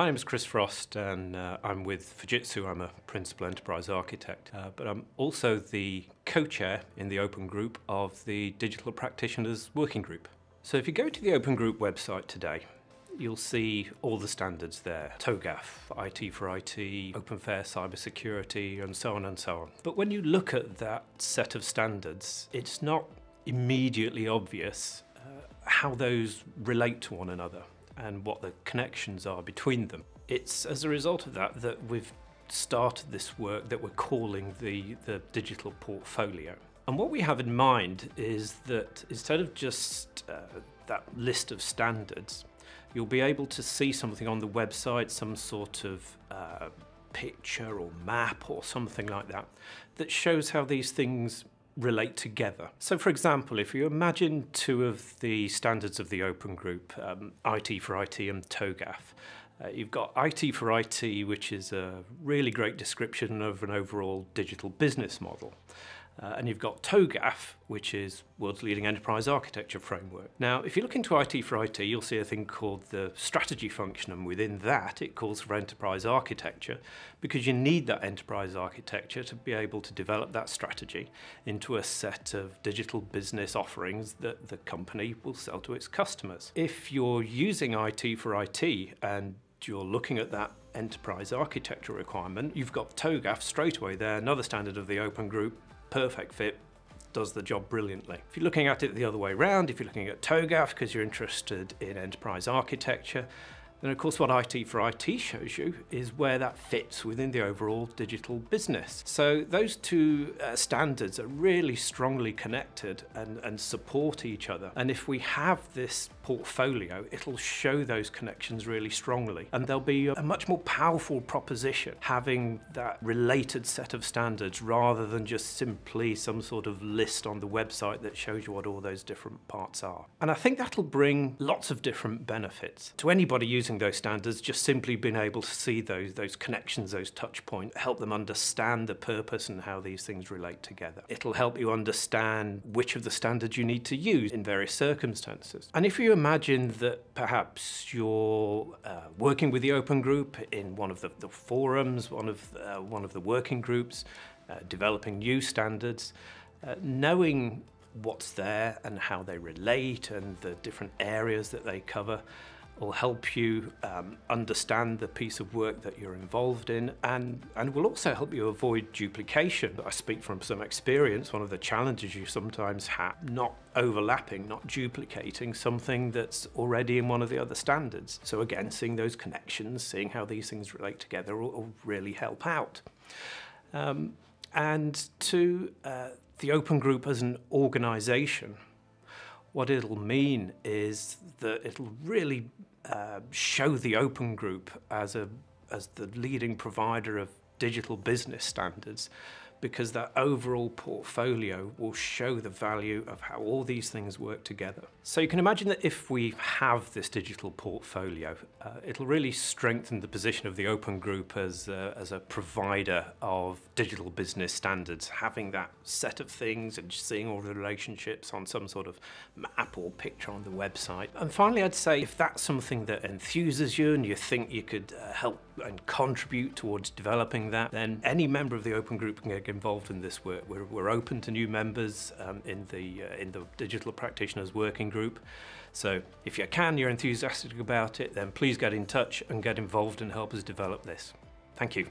My name is Chris Frost, and I'm with Fujitsu. I'm a principal enterprise architect, but I'm also the co-chair in the Open Group of the Digital Practitioners Working Group. So if you go to the Open Group website today, you'll see all the standards there: TOGAF, IT4IT, Open FAIR, cybersecurity, and so on and so on. But when you look at that set of standards, it's not immediately obvious how those relate to one another and what the connections are between them. It's as a result of that that we've started this work that we're calling the Digital Portfolio. And what we have in mind is that instead of just that list of standards, you'll be able to see something on the website, some sort of picture or map or something like that, that shows how these things relate together. So for example, if you imagine two of the standards of the Open Group, IT4IT and TOGAF, you've got IT4IT, which is a really great description of an overall digital business model. And you've got TOGAF, which is world's leading enterprise architecture framework. Now, if you look into IT4IT, you'll see a thing called the strategy function, and within that, it calls for enterprise architecture, because you need that enterprise architecture to be able to develop that strategy into a set of digital business offerings that the company will sell to its customers. If you're using IT4IT and you're looking at that enterprise architecture requirement, you've got TOGAF straight away there, another standard of the Open Group. Perfect fit, does the job brilliantly. If you're looking at it the other way around, if you're looking at TOGAF because you're interested in enterprise architecture, then of course what IT4IT shows you is where that fits within the overall digital business. So those two standards are really strongly connected and support each other. And if we have this portfolio, it'll show those connections really strongly. And there'll be a much more powerful proposition having that related set of standards rather than just simply some sort of list on the website that shows you what all those different parts are. And I think that'll bring lots of different benefits to anybody using those standards. Just simply being able to see those connections, those touch points, help them understand the purpose and how these things relate together. It'll help you understand which of the standards you need to use in various circumstances. And if you imagine that perhaps you're working with the Open Group in one of the forums, one of the working groups, developing new standards, knowing what's there and how they relate and the different areas that they cover, will help you understand the piece of work that you're involved in, and will also help you avoid duplication. I speak from some experience. One of the challenges you sometimes have, not overlapping, not duplicating something that's already in one of the other standards. So again, seeing those connections, seeing how these things relate together will really help out. And to the Open Group as an organisation, what it'll mean is that it'll really show the Open Group as the leading provider of digital business standards, because that overall portfolio will show the value of how all these things work together. So you can imagine that if we have this digital portfolio, it'll really strengthen the position of the Open Group as a provider of digital business standards. Having that set of things and seeing all the relationships on some sort of map or picture on the website. And finally, I'd say if that's something that enthuses you and you think you could help and contribute towards developing that, then any member of the Open Group can get involved in this work. We're open to new members in the Digital Practitioners Working Group. So if you can, you're enthusiastic about it, then please get in touch and get involved and help us develop this. Thank you.